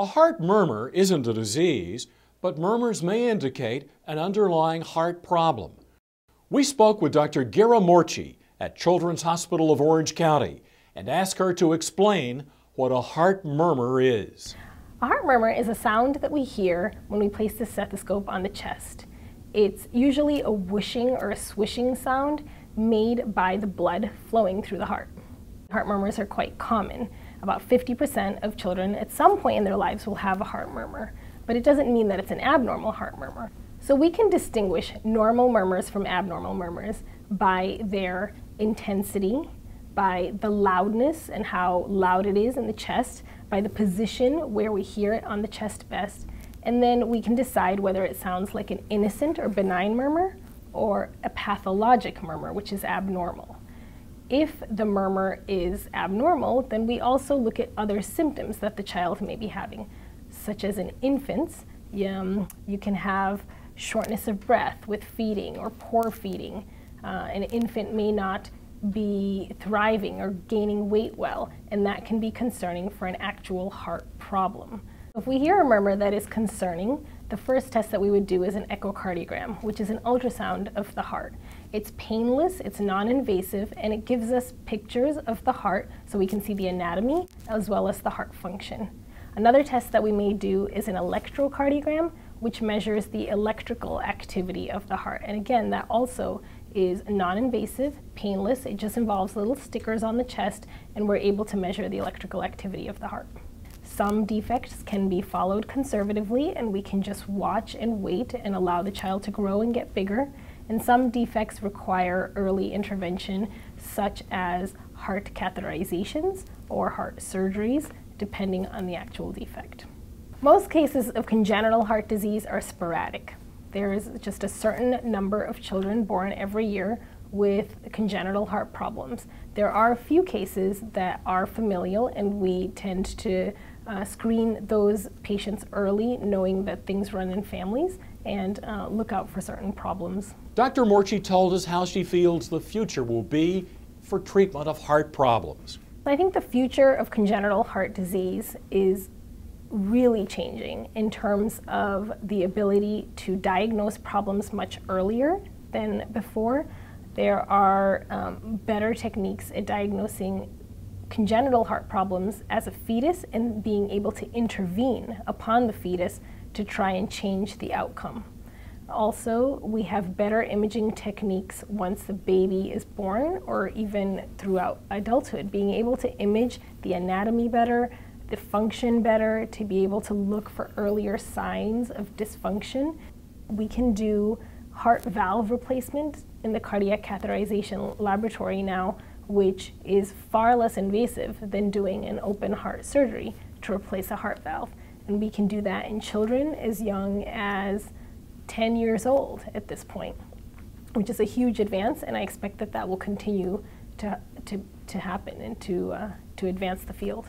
A heart murmur isn't a disease, but murmurs may indicate an underlying heart problem. We spoke with Dr. Gira Morchi at Children's Hospital of Orange County and asked her to explain what a heart murmur is. A heart murmur is a sound that we hear when we place the stethoscope on the chest. It's usually a whooshing or a swishing sound made by the blood flowing through the heart. Heart murmurs are quite common. About 50% of children at some point in their lives will have a heart murmur, but it doesn't mean that it's an abnormal heart murmur. So we can distinguish normal murmurs from abnormal murmurs by their intensity, by the loudness and how loud it is in the chest, by the position where we hear it on the chest best, and then we can decide whether it sounds like an innocent or benign murmur or a pathologic murmur, which is abnormal. If the murmur is abnormal, then we also look at other symptoms that the child may be having, such as in infants, you can have shortness of breath with feeding or poor feeding. An infant may not be thriving or gaining weight well, and that can be concerning for an actual heart problem. If we hear a murmur that is concerning, the first test that we would do is an echocardiogram, which is an ultrasound of the heart. It's painless, it's non-invasive, and it gives us pictures of the heart so we can see the anatomy as well as the heart function. Another test that we may do is an electrocardiogram, which measures the electrical activity of the heart. And again, that also is non-invasive, painless, it just involves little stickers on the chest, and we're able to measure the electrical activity of the heart. Some defects can be followed conservatively, and we can just watch and wait and allow the child to grow and get bigger. And some defects require early intervention, such as heart catheterizations or heart surgeries, depending on the actual defect. Most cases of congenital heart disease are sporadic. There is just a certain number of children born every year with congenital heart problems. There are a few cases that are familial, and we tend to screen those patients early, knowing that things run in families, and look out for certain problems. Dr. Morchi told us how she feels the future will be for treatment of heart problems. I think the future of congenital heart disease is really changing in terms of the ability to diagnose problems much earlier than before. There are better techniques at diagnosing congenital heart problems as a fetus and being able to intervene upon the fetus to try and change the outcome. Also, we have better imaging techniques once the baby is born or even throughout adulthood, being able to image the anatomy better, the function better, to be able to look for earlier signs of dysfunction. We can do heart valve replacement in the cardiac catheterization laboratory now, which is far less invasive than doing an open heart surgery to replace a heart valve. And we can do that in children as young as 10 years old at this point, which is a huge advance, and I expect that will continue to happen and to advance the field.